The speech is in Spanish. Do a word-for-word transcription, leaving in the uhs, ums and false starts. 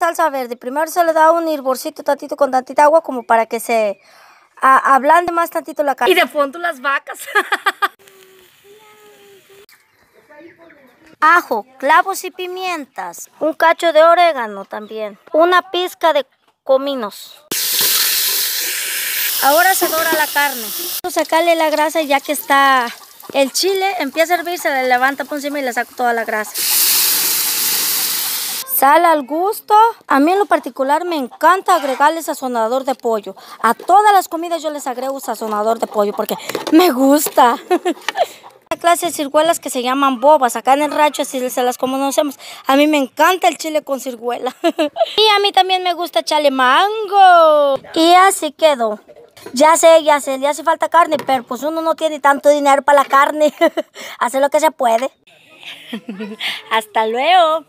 salsa verde. Primero se le da un hervorcito tantito con tantita agua como para que se a, ablande más tantito la carne. Y de fondo las vacas. Ajo, clavos y pimientas. Un cacho de orégano también. Una pizca de cominos. Ahora se dora la carne. Vamos a sacarle la grasa, ya que está el chile, empieza a hervir, se le levanta por encima y le saco toda la grasa. Sal al gusto. A mí en lo particular me encanta agregarle sazonador de pollo. A todas las comidas yo les agrego sazonador de pollo porque me gusta. Una clase de ciruelas que se llaman bobas. Acá en el rancho así se las conocemos. A mí me encanta el chile con ciruela. Y a mí también me gusta echarle mango. Y así quedó. Ya sé, ya sé, le hace falta carne, pero pues uno no tiene tanto dinero para la carne. Hace lo que se puede. Hasta luego.